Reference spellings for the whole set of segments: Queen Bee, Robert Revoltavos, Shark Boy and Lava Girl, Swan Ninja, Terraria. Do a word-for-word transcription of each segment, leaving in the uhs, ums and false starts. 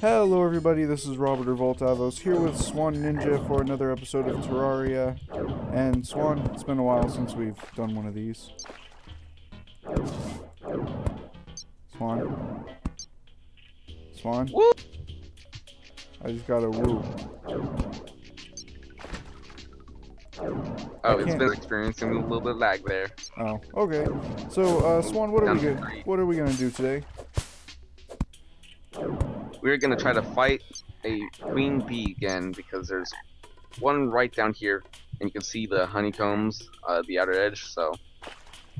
Hello everybody, this is Robert Revoltavos here with Swan Ninja for another episode of Terraria. And Swan, it's been a while since we've done one of these. Swan? Swan? Woo! I just got a woo. Oh, it's been experiencing a little bit of lag there. Oh, okay. So, uh, Swan, what are we gonna, what are we gonna do today? We're gonna try to fight a queen bee again because there's one right down here, and you can see the honeycombs, uh, the outer edge. So,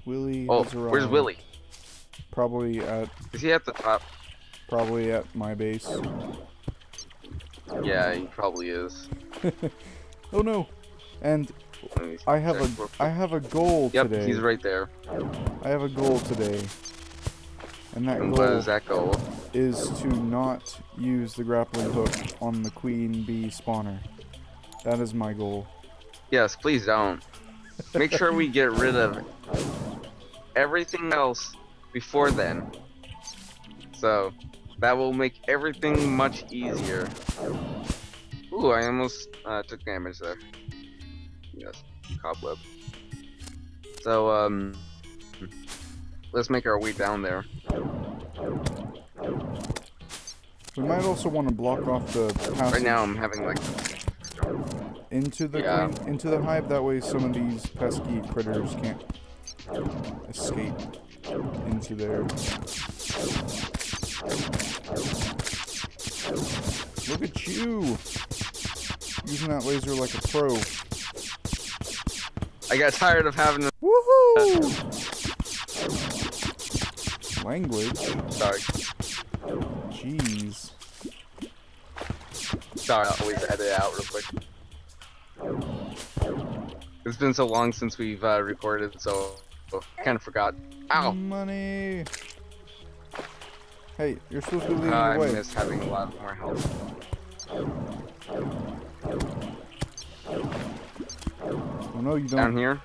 Willie. Oh, where's Willie? Probably at. Is he at the top? Probably at my base. Yeah, he probably is. Oh no! And I have a I have a goal yep, today. Yep, he's right there. I have a goal today, and that and goal. What is that goal? Is to not use the grappling hook on the queen bee spawner. That is my goal. Yes, please don't. Make sure we get rid of everything else before then. So, that will make everything much easier. Ooh, I almost uh, took damage there. Yes, cobweb. So, um, let's make our way down there. We might also want to block off the passage. Right now I'm having like into the yeah. queen, into the hive. That way some of these pesky critters can't escape into there. Look at you using that laser like a pro. I got tired of having the woohoo language. Sorry. Jeez. Sorry, I'll always edit it out real quick. It's been so long since we've uh, recorded, so I kind of forgot. Ow! Money! Hey, you're supposed to be leading uh, the way. I miss having a lot more health. Oh no, you don't. Down here?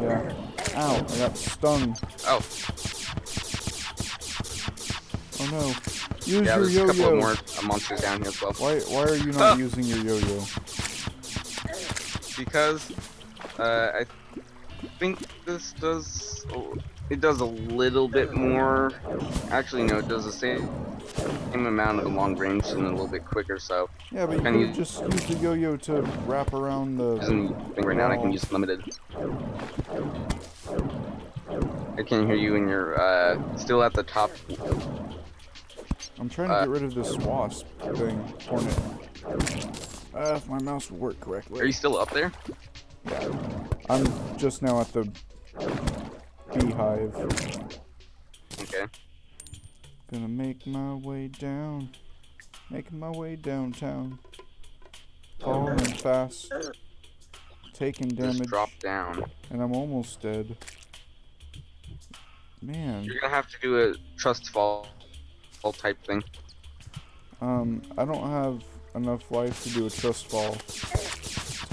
Yeah. Ow, I got stung. Oh. Oh no. Use yeah, your yo-yo. There's a couple more uh, monsters down here as well. Why, why are you not oh. using your yo-yo? Because uh, I think this does... Oh, it does a little bit more... Actually, no, it does the same, same amount of long range and a little bit quicker, so... Yeah, but you can use, just use the yo-yo to wrap around the... Thing right now, I can use limited. I can't hear you and you're uh, still at the top... I'm trying to uh, get rid of this wasp thing, hornet. Uh, if my mouse will work correctly. Are you still up there? Yeah. I'm just now at the beehive. Okay. Gonna make my way down. Making my way downtown. Falling fast. Taking damage. Just drop down. And I'm almost dead. Man. You're gonna have to do a trust fall. Type thing. Um, I don't have enough life to do a trust fall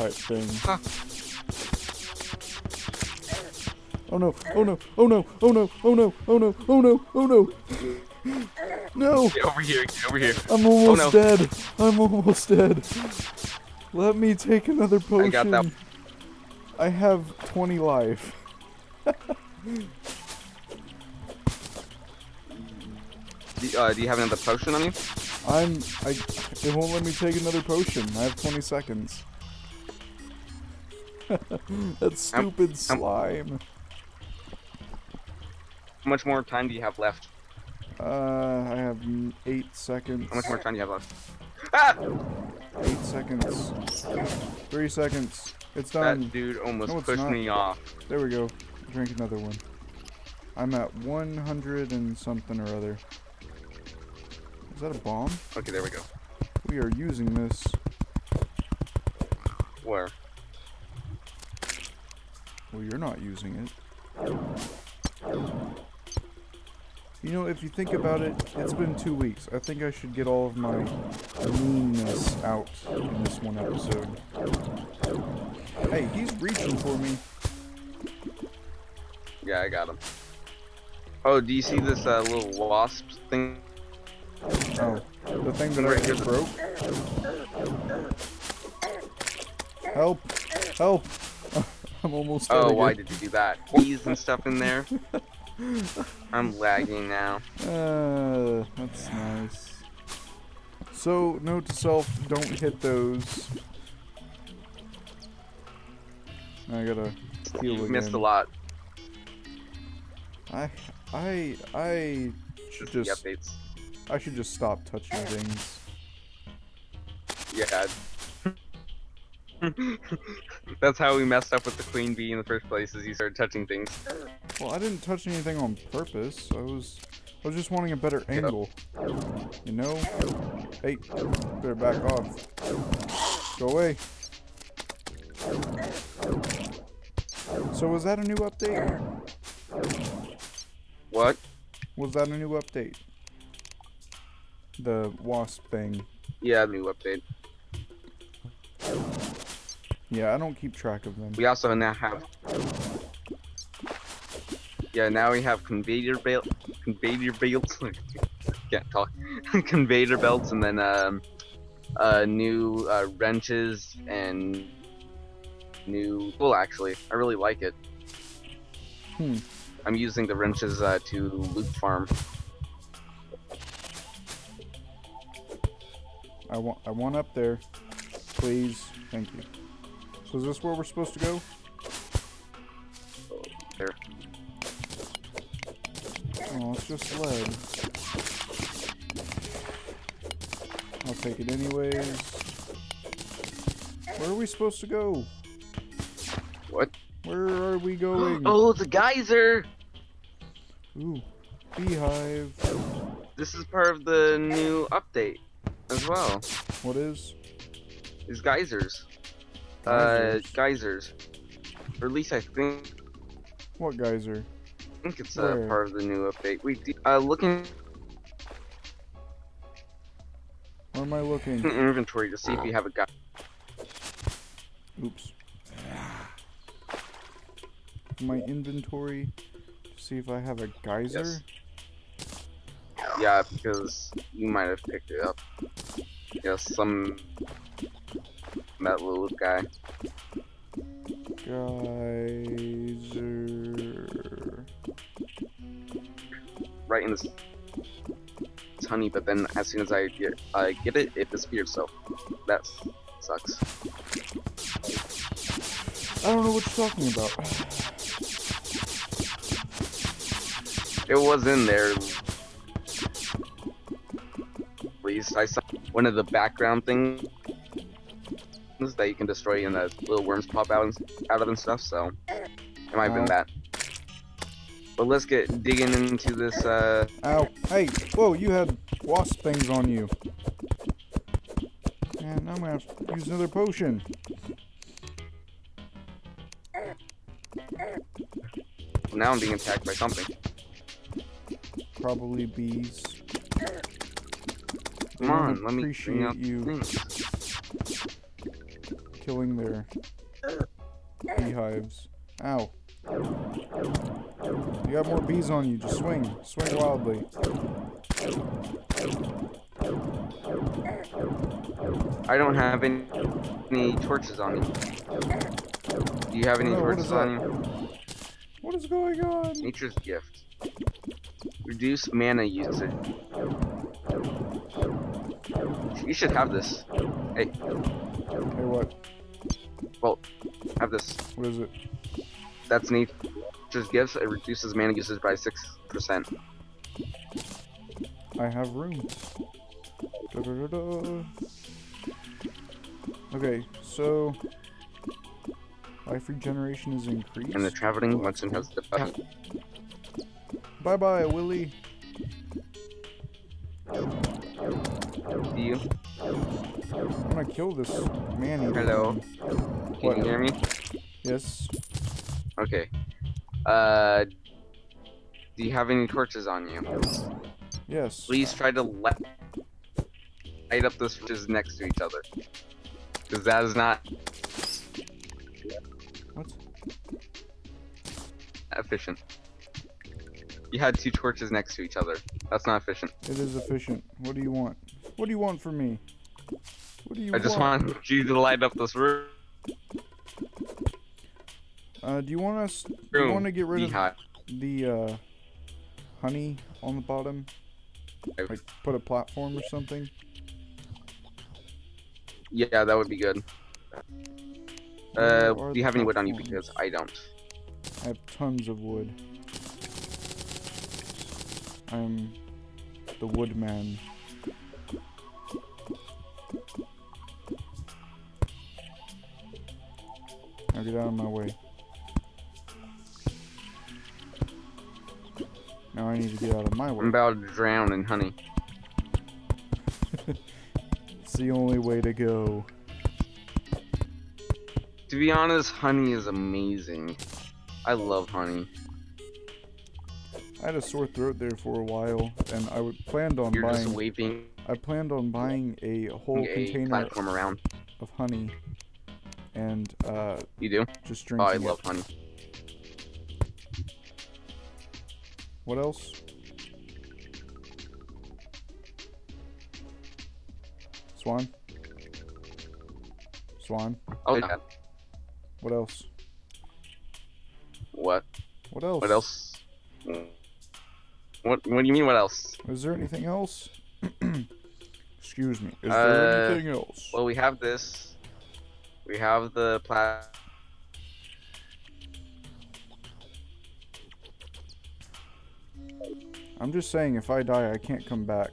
type thing. Huh. Oh no! Oh no! Oh no! Oh no! Oh no! Oh no! Oh no! Oh no! No! Get over here! Get over here! I'm almost oh, no. dead! I'm almost dead! Let me take another potion. I got that. I have twenty life. Uh, do you have another potion on you? I'm... I... It won't let me take another potion. I have twenty seconds. That stupid um, slime. How much more time do you have left? Uh, I have eight seconds. How much more time do you have left? Ah! Eight seconds. Three seconds. It's done. That dude almost no, pushed not. me off. There we go. Drink another one. I'm at one hundred and something or other. Is that a bomb? Okay, there we go. We are using this. Where? Well, you're not using it. You know, if you think about it, it's been two weeks. I think I should get all of my meanness out in this one episode. Hey, he's reaching for me. Yeah, I got him. Oh, do you see this uh, little wasp thing? Oh, the thing that right, I just broke. Help! Help! I'm almost dead. Oh, again. Why did you do that? Keys and stuff in there. I'm lagging now. Uh, that's nice. So, note to self, don't hit those. I gotta heal again. Missed a lot. I, I, I should just. Updates. I should just stop touching things. Yeah. That's how we messed up with the Queen Bee in the first place, is you started touching things. Well, I didn't touch anything on purpose. I was, I was just wanting a better angle. You know? Hey, better back off. Go away. So was that a new update? What? Was that a new update? The wasp thing. Yeah, new update. Yeah, I don't keep track of them. We also now have... Yeah, now we have conveyor belt... Conveyor belts... Can't talk. Conveyor belts, and then um, uh, new uh, wrenches, and new... Well, actually, I really like it. Hmm. I'm using the wrenches uh, to loot farm. I want, I want up there. Please. Thank you. So is this where we're supposed to go? There. Oh, it's just lead. I'll take it anyways. Where are we supposed to go? What? Where are we going? Oh, it's a geyser! Ooh. Beehive. This is part of the new update as well. What is? Is geysers. geysers. Uh, geysers. Or at least I think. What geyser? I think it's uh, part of the new update. We do, uh, looking. Where am I looking? In inventory to see if you have a guy. Oops. My inventory to see if I have a geyser? Yes. Yeah, because you might have picked it up. Yeah, some... That little guy. Geyser... Right in this... It's honey, but then as soon as I get, uh, get it, it disappears, so... That sucks. I don't know what you're talking about. It was in there. I saw one of the background things that you can destroy and the little worms pop out, and, out of and stuff, so it might have been that. But let's get digging into this, uh... Ow. Hey! Whoa, you had wasp things on you. And I'm gonna have to use another potion. Now I'm being attacked by something. Probably bees. Come on, let me appreciate bring up you things. Killing their beehives. Ow. You got more bees on you, just swing. Swing wildly. I don't have any, any torches on me. Do you have any no, torches on you? What is going on? Nature's gift. Reduce mana usage. You should have this. Hey. Hey, what? Well, have this. What is it? That's neat. Just gifts. It reduces mana usage by six percent. I have room. Da, da, da, da. Okay, so... Life regeneration is increased. And the traveling once and has the button. Bye-bye, Willy. Do you? I'm gonna kill this man. Hello. Can what? You hear me? Yes. Okay. Uh, do you have any torches on you? Yes. Please try to light up the torches next to each other. Because that is not... What? Efficient. You had two torches next to each other. That's not efficient. It is efficient. What do you want? What do you want from me? What do you I want? Just want you to light up this room. Uh, do you want us? Room. Do you want to get rid Beehive. of the uh, honey on the bottom? Like put a platform or something? Yeah, that would be good. Uh, do you have any wood on you? Because I don't. I have tons of wood. I'm the woodman. Now get out of my way. Now I need to get out of my way. I'm about to drown in honey. It's the only way to go. To be honest, honey is amazing. I love honey. I had a sore throat there for a while, and I would planned on You're buying. Just weeping. I planned on buying a whole a container platform around. of honey, and uh. You do? Just drinking. Oh, I love it. honey. What else? Swan? Swan? Oh, yeah. What else? What? What else? What else? What, what do you mean, what else? Is there anything else? Excuse me. Is uh, there anything else? Well, we have this. We have the plat... I'm just saying, if I die, I can't come back.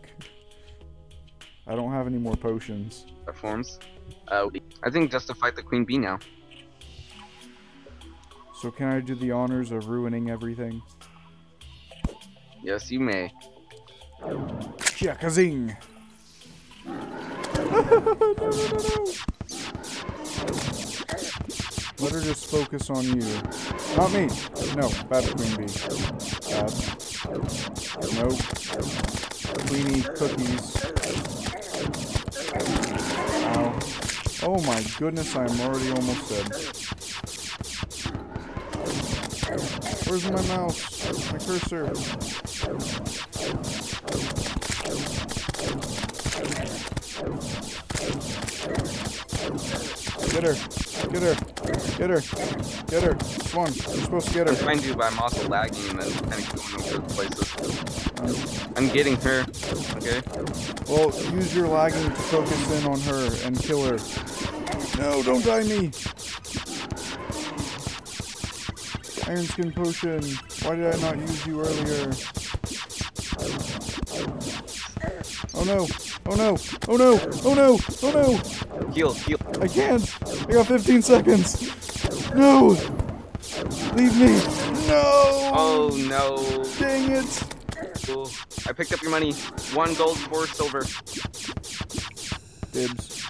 I don't have any more potions. Platforms. Uh, I think just to fight the Queen Bee now. So can I do the honors of ruining everything? Yes, you may. Shakazing! no, no, no, no. Let her just focus on you. Not me! No, bad Queen Bee. Bad. Nope. Queenie cookies. Ow. Oh my goodness, I'm already almost dead. Where's my mouse? My cursor. Get her. Get her. Get her. Get her. Come on. You're supposed to get her. I'm trying to, but I'm also lagging and then kind of going over the places. I'm getting her. Okay? Well, use your lagging to focus in on her and kill her. No, don't die me! Iron Skin Potion, why did I not use you earlier? Oh no, oh no, oh no, oh no, oh no! Heal, heal. I can't! I got fifteen seconds! No! Leave me! No! Oh no! Dang it! Cool. I picked up your money. One gold, four silver. Dibs.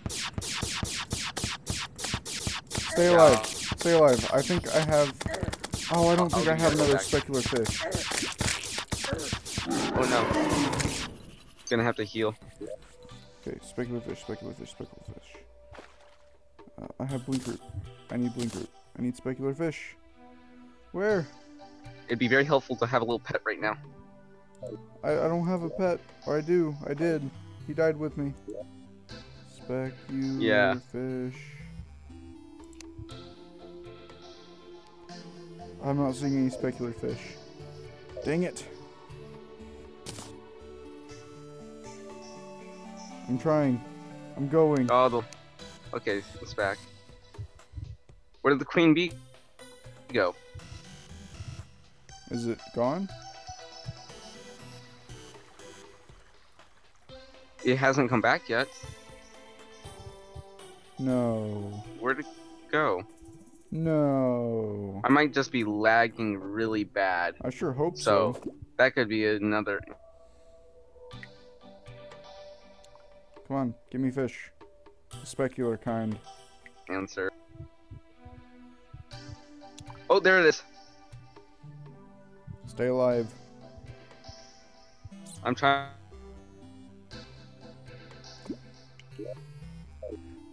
Stay alive, no. Stay alive. I think I have... Oh, I don't think I have another specular fish. Oh no. Gonna have to heal. Okay, specular fish, specular fish, specular fish. Uh, I have blink root. I need blink root. I need specular fish. Where? It'd be very helpful to have a little pet right now. I, I don't have a pet. Or I do. I did. He died with me. Specular yeah. fish. I'm not seeing any specular fish. Dang it. I'm trying. I'm going. Oh, the... Okay, it's back. Where did the Queen Bee go? Is it gone? It hasn't come back yet. No. Where did it go? No. I might just be lagging really bad. I sure hope so. So that could be another. Come on, give me fish. The specular kind. Answer. Oh, there it is. Stay alive. I'm trying.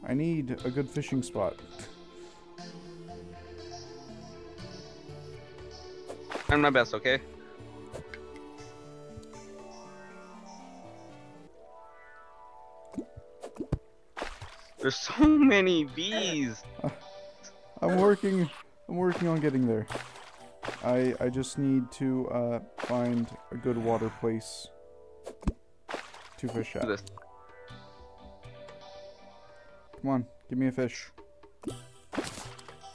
I need a good fishing spot. I'm my best, okay? There's so many bees. Uh, I'm working. I'm working on getting there. I I just need to uh, find a good water place to fish at. This. Come on, give me a fish.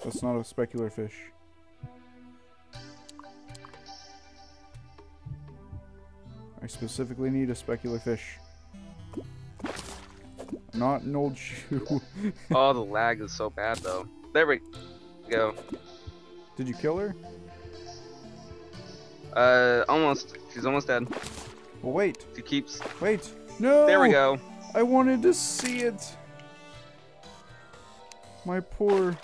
That's not a specular fish. I specifically need a specular fish. Not an old shoe. Oh, the lag is so bad though. There we go. Did you kill her? Uh, almost. She's almost dead. Well, wait. She keeps. Wait. No. There we go. I wanted to see it. My poor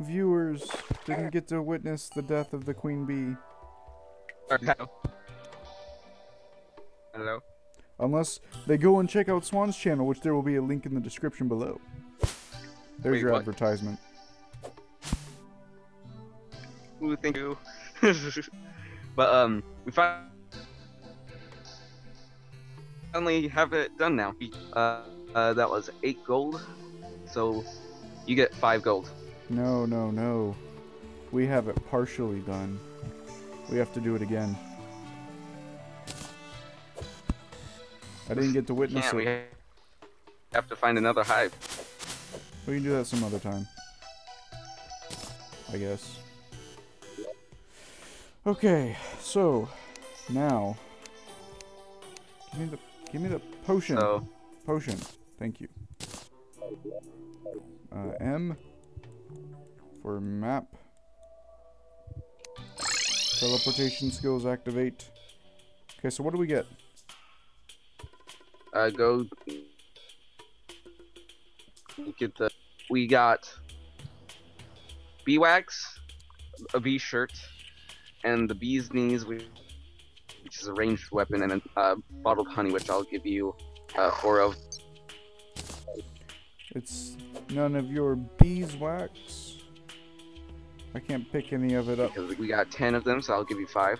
viewers didn't get to witness the death of the Queen Bee. Hello. Hello. Unless they go and check out Swan's channel, which there will be a link in the description below. There's Wait, your what? advertisement. Ooh, thank you. But um, we finally have it done now. Uh, uh, that was eight gold. So you get five gold. No, no, no. We have it partially done. We have to do it again. I didn't get to witness it. We have to find another hive. We can do that some other time, I guess. Okay, so now give me the give me the potion. Oh. Potion. Thank you. Uh, M for map. Teleportation skills activate. Okay, so what do we get? Uh, go get the. We got bee wax, a bee shirt, and the bee's knees, which is a ranged weapon, and a uh, bottled honey, which I'll give you uh, four of. It's none of your beeswax. I can't pick any of it up. Because we got ten of them, so I'll give you five.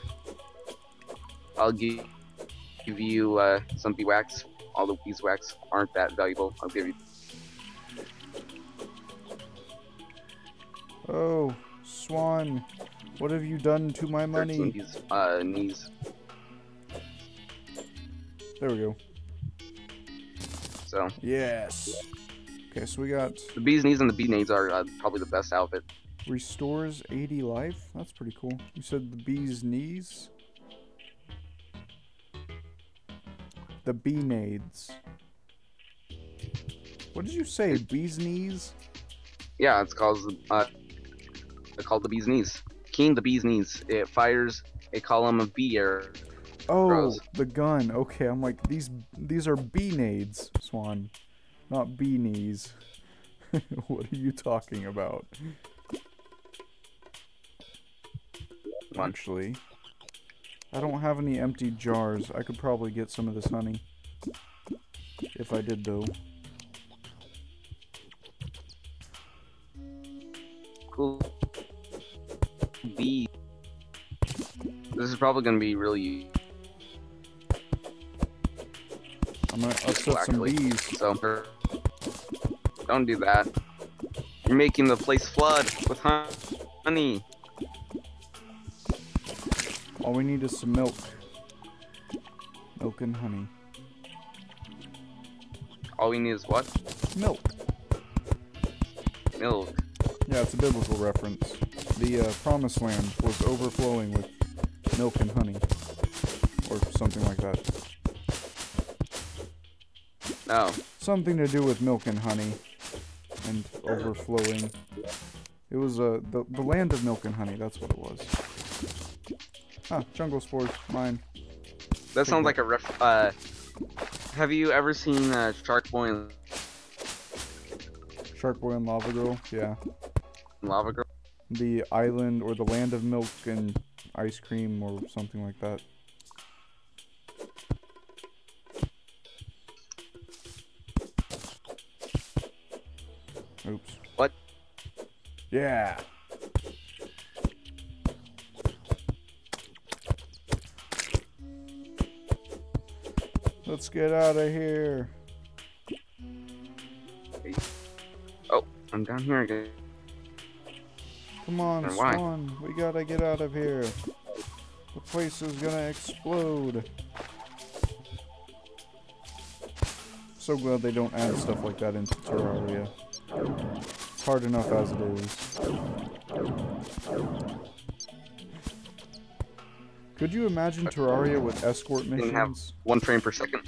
I'll give give you uh, some beeswax. All the beeswax aren't that valuable. I'll give you. Oh, Swan, what have you done to my money? Bees, uh, knees. There we go. So. Yes. Okay, so we got... The bee's knees and the bee nades are uh, probably the best outfit. Restores eighty life? That's pretty cool. You said the bee's knees? The bee nades. What did you say? It, bee's knees? Yeah, it's called, uh, it's called the bee's knees. Keen the bee's knees. It fires a column of bee air. Oh, throws. The gun. Okay, I'm like, these, these are bee nades, Swan. Not beanies. What are you talking about? Actually, I don't have any empty jars. I could probably get some of this honey. If I did, though. Cool. Bee. This is probably going to be really... I'm going to upset some bees. So... Don't do that. You're making the place flood with honey. All we need is some milk. Milk and honey. All we need is what? Milk. Milk. Yeah, it's a biblical reference. The uh, Promised Land was overflowing with milk and honey. Or something like that. No. Something to do with milk and honey. And overflowing. It was uh, the, the land of milk and honey. That's what it was. Ah, jungle spores. Mine. That sounds like a ref... Uh, have you ever seen uh, Shark Boy and... Shark Boy and Lava Girl? Yeah. Lava Girl? The island or the land of milk and ice cream or something like that. Oops. What? Yeah. Let's get out of here. I'm down here again. Come on, Swan. We gotta get out of here. The place is gonna explode. So glad they don't add stuff like that into Terraria. It's hard enough as it is. Could you imagine Terraria with escort missions? Have one frame per second.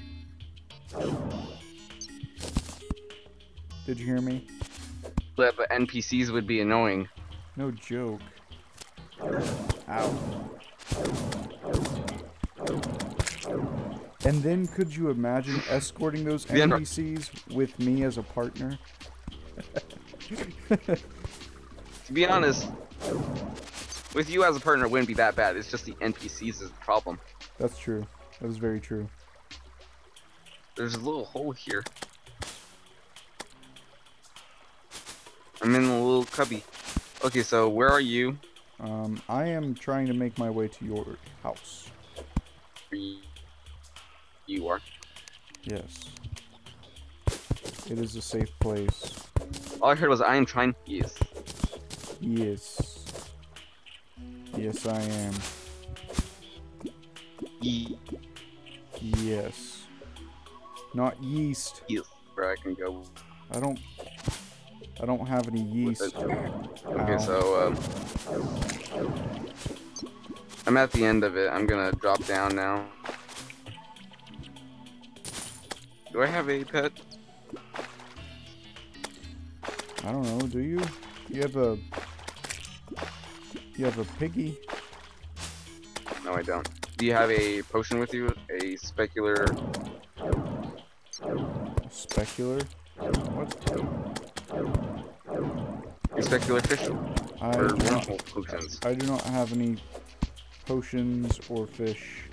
Did you hear me? Yeah, but N P Cs would be annoying. No joke. Ow. And then could you imagine escorting those N P Cs with me as a partner? To be honest, with you as a partner, it wouldn't be that bad. It's just the N P Cs is the problem. That's true. That is very true. There's a little hole here. I'm in a little cubby. Okay, so where are you? Um, I am trying to make my way to your house. You are? Yes. It is a safe place. All I heard was I am trying. Yes. Yes. Yes, I am. Ye yes. Not yeast. Yes, where I can go. I don't. I don't have any yeast. Okay, so, um... I'm at the end of it. I'm gonna drop down now. Do I have a pet? I don't know, do you? You have a... You have a piggy? No, I don't. Do you have a potion with you? A specular... Specular? What? Specular fish I or wormhole potions. I do not have any potions or fish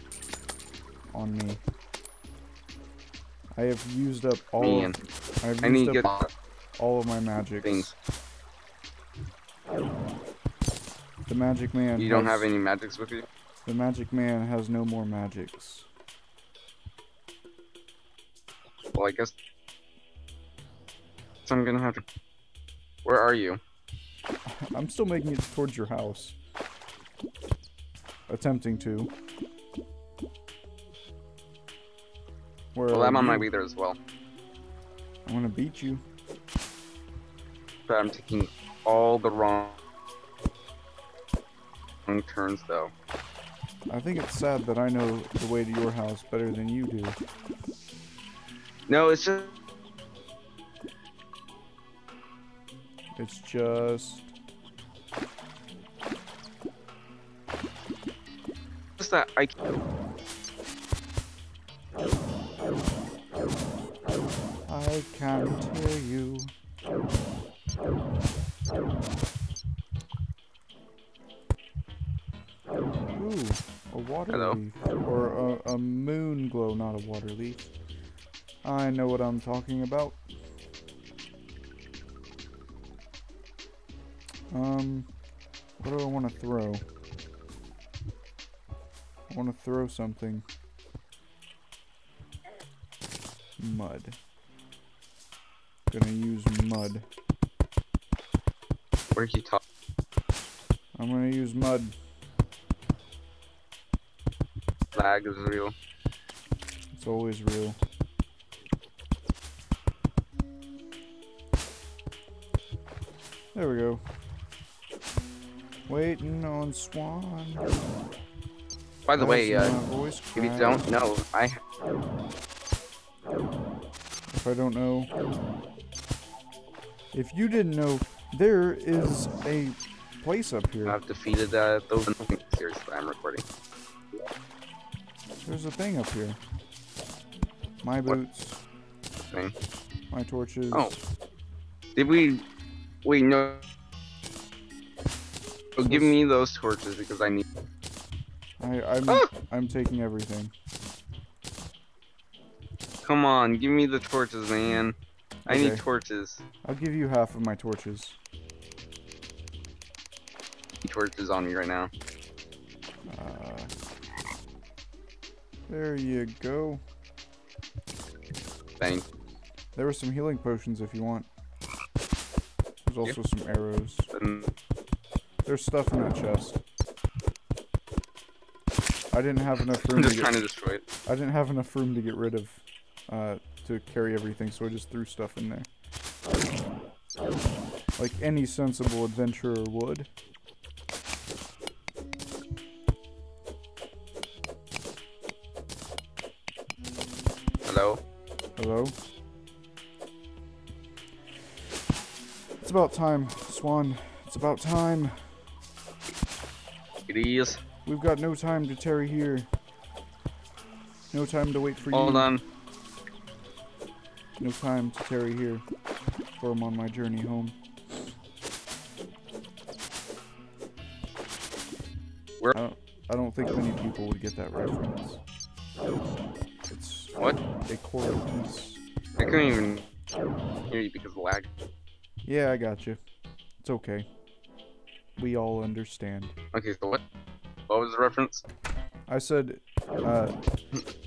on me. I have used up all. Of, I have I used need up all of my magics. Things. The magic man. You don't has, have any magics with you. The magic man has no more magics. Well, I guess so. I'm gonna have to. Where are you? I'm still making it towards your house. Attempting to. Where well, I'm you? on my way there as well. I want to beat you. But I'm taking all the wrong turns, though. I think it's sad that I know the way to your house better than you do. No, it's just... It's just... Just that I... I can't hear you. Ooh, a water Hello. leaf. Or a, a moon glow, not a water leaf. I know what I'm talking about. Um, what do I want to throw? I want to throw something. Mud. Gonna use mud. Where's your top? I'm gonna use mud. Lag is real. It's always real. There we go. Waiting on Swan. By the That's way, uh, if you don't know, I. If I don't know, if you didn't know, there is a place up here. I've defeated uh, those series that I'm recording. There's a thing up here. My boots. What? Thing. My torches. Oh. Did we? Wait, no. So give me those torches because I need. I I'm ah! I'm taking everything. Come on, give me the torches, man. I okay. need torches. I'll give you half of my torches. Torches on me right now. Uh, there you go. Thanks. There were some healing potions if you want. There's also yep. some arrows. There's stuff in that chest. I didn't have enough room. I'm just to trying get, to destroy it. I didn't have enough room to get rid of, uh, to carry everything, so I just threw stuff in there. Like any sensible adventurer would. Hello? Hello? It's about time, Swan. It's about time. It is. We've got no time to tarry here. No time to wait for Hold you. Hold on. No time to tarry here. For I'm on my journey home. Where? I don't, I don't think many people would get that reference. It's what? A core piece. I couldn't even hear you because of the lag. Yeah, I got you. It's okay. We all understand. Okay, so what? What was the reference? I said, uh,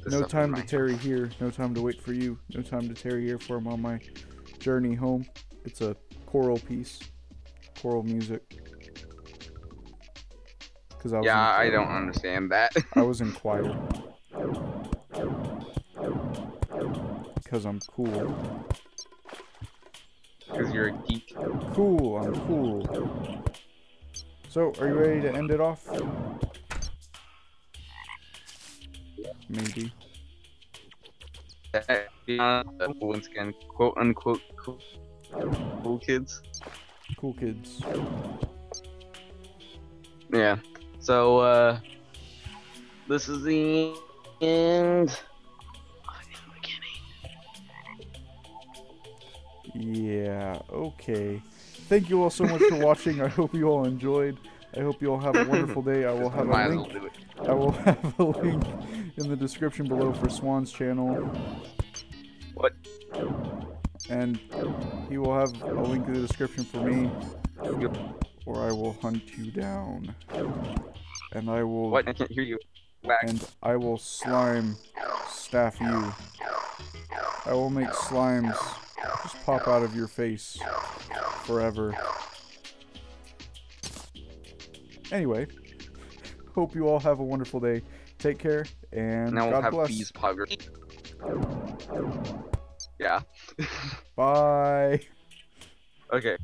no time to tarry here. No time to wait for you. No time to tarry here for I'm on my journey home. It's a choral piece. Choral music. Cause I was yeah, I don't understand that. I was in choir. Because I'm cool. Because you're a geek. Cool, I'm cool. So, are you ready to end it off? Maybe. Uh, once again, quote unquote, cool, cool kids. Cool kids. Yeah. So, uh, this is the end. Yeah, okay. Thank you all so much for watching. I hope you all enjoyed. I hope you all have a wonderful day. I will have a link. I will have a link in the description below for Swan's channel. What? And he will have a link in the description for me. Yep. Or I will hunt you down. And I will. What? I can't hear you. Black. And I will slime staff you. I will make slimes just pop out of your face forever. Anyway, hope you all have a wonderful day. Take care, and now God we'll have these poggers. Yeah. Bye. Okay.